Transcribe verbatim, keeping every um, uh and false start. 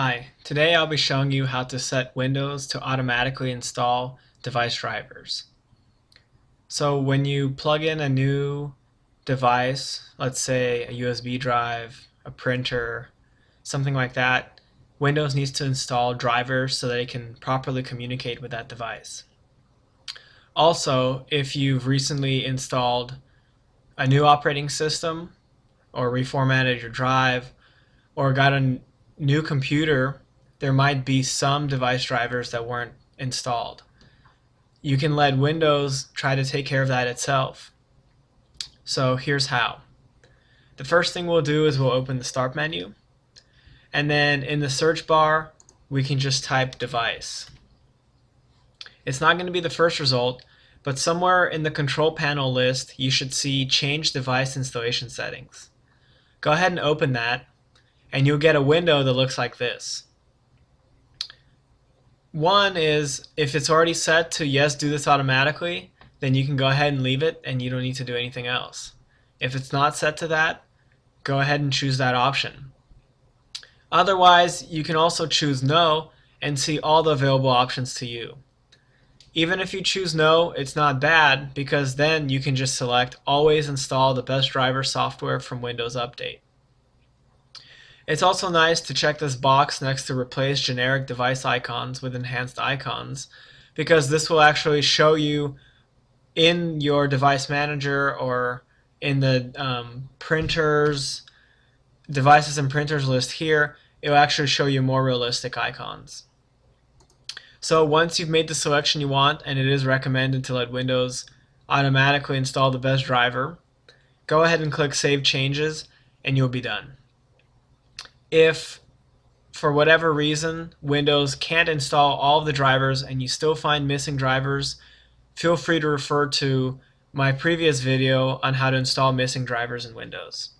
Hi, today I'll be showing you how to set Windows to automatically install device drivers. So when you plug in a new device, let's say a U S B drive, a printer, something like that, Windows needs to install drivers so that it can properly communicate with that device. Also, if you've recently installed a new operating system or reformatted your drive or got a new computer, there might be some device drivers that weren't installed. You can let Windows try to take care of that itself. So here's how. The first thing we'll do is we'll open the Start menu, and then in the search bar we can just type device. It's not going to be the first result, but somewhere in the control panel list you should see Change Device Installation Settings. Go ahead and open that, and you'll get a window that looks like this. One is, if it's already set to yes, do this automatically, then you can go ahead and leave it and you don't need to do anything else. If it's not set to that, go ahead and choose that option. Otherwise, you can also choose no and see all the available options to you. Even if you choose no, it's not bad, because then you can just select always install the best driver software from Windows Update. It's also nice to check this box next to replace generic device icons with enhanced icons, because this will actually show you in your device manager or in the um, printers, devices and printers list here, it will actually show you more realistic icons. So once you've made the selection you want, and it is recommended to let Windows automatically install the best driver, go ahead and click Save Changes and you'll be done. If, for whatever reason, Windows can't install all of the drivers and you still find missing drivers, feel free to refer to my previous video on how to install missing drivers in Windows.